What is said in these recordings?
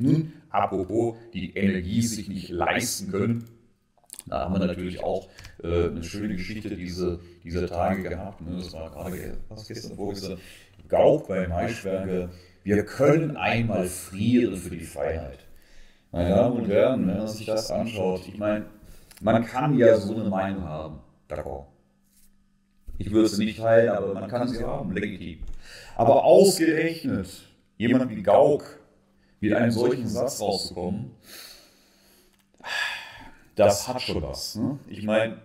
Nun, apropos, die Energie sich nicht leisten können. Da haben wir natürlich auch eine schöne Geschichte dieser Tage gehabt. Ne? Das war gerade gestern, vorgestern. Gauck bei Maischberger. Wir können einmal frieren für die Freiheit. Meine Damen und Herren, wenn man sich das anschaut, ich meine, man kann ja so eine Meinung haben. D'accord. Ich würde es nicht teilen, aber man kann sie haben, legitim. Aber ausgerechnet jemand wie Gauck mit einem solchen Satz rauszukommen, das hat schon was. Ne? Ich meine,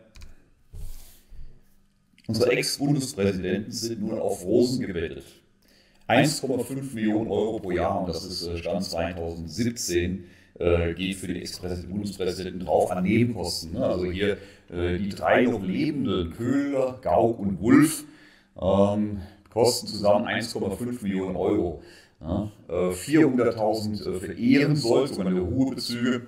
unsere Ex-Bundespräsidenten sind nun auf Rosen gebettet. 1,5 Millionen € pro Jahr, und das ist Stand 2017, geht für den Bundespräsidenten drauf an Nebenkosten. Ne? Also hier die drei noch lebenden, Köhler, Gauck und Wulff, kosten zusammen 1,5 Millionen €. Ja? 400.000 für Ehrensold, sogenannte Ruhebezüge.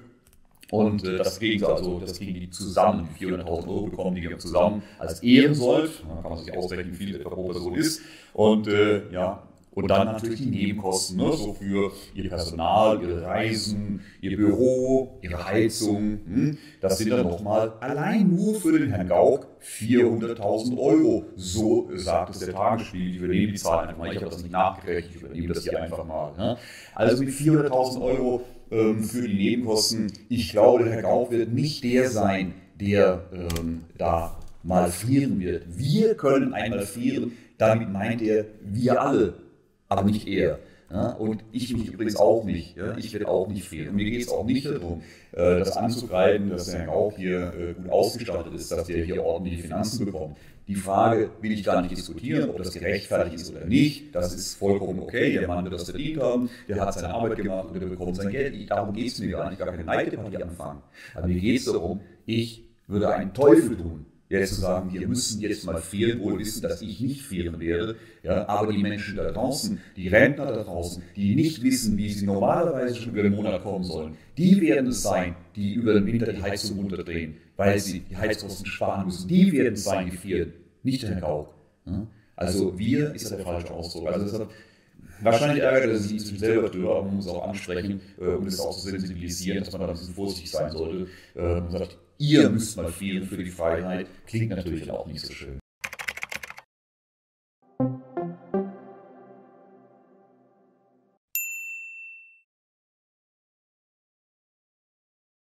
Und das kriegen sie, also das kriegen die zusammen, 400.000 € bekommen die zusammen als Ehrensold, da kann man sich ausrechnen, wie viel etwa pro Person ist, und ja, und dann natürlich die Nebenkosten, ne? So für ihr Personal, ihre Reisen, ihr Büro, ihre Heizung, das sind dann nochmal allein nur für den Herrn Gauck 400.000 €, so sagt es der Tagesspiegel, ich übernehme die Zahlen einfach mal, ich habe das nicht nachgerechnet, ich übernehme das hier einfach mal, ne? Also mit 400.000 € für die Nebenkosten. Ich glaube, Herr Gauck wird nicht der sein, der da mal frieren wird. Wir können einmal frieren, damit meint er wir alle, aber nicht er. Ja? Und ich mich übrigens auch nicht. Ja? Ich werde auch nicht frieren. Und mir geht es auch nicht darum, das anzugreifen, dass Herr Gauck hier gut ausgestattet ist, dass der hier ordentliche Finanzen bekommt. Die Frage will ich gar nicht diskutieren, ob das gerechtfertigt ist oder nicht. Das ist vollkommen okay. Der Mann wird das verdient haben, der hat seine Arbeit gemacht und der bekommt sein Geld. Darum geht es mir gar nicht. Gar keine Neidepartie anfangen. Aber mir geht es darum, ich würde einen Teufel tun, jetzt zu sagen, wir müssen jetzt mal frieren, wohl wissen, dass ich nicht frieren werde. Ja, aber die Menschen da draußen, die Rentner da draußen, die nicht wissen, wie sie normalerweise schon über den Monat kommen sollen, die werden es sein, die über den Winter die Heizung runterdrehen, weil sie die Heizkosten sparen müssen. Die werden es sein, die frieren, nicht Herr Gauck. Ja? Also wir ist der falsche Ausdruck. Also deshalb, wahrscheinlich ärgert er sich selber drüber, aber man muss auch ansprechen, um das auch zu sensibilisieren, dass man da ein bisschen vorsichtig sein sollte. Man sagt, ihr müsst mal frieren für die Freiheit, klingt natürlich auch nicht so schön.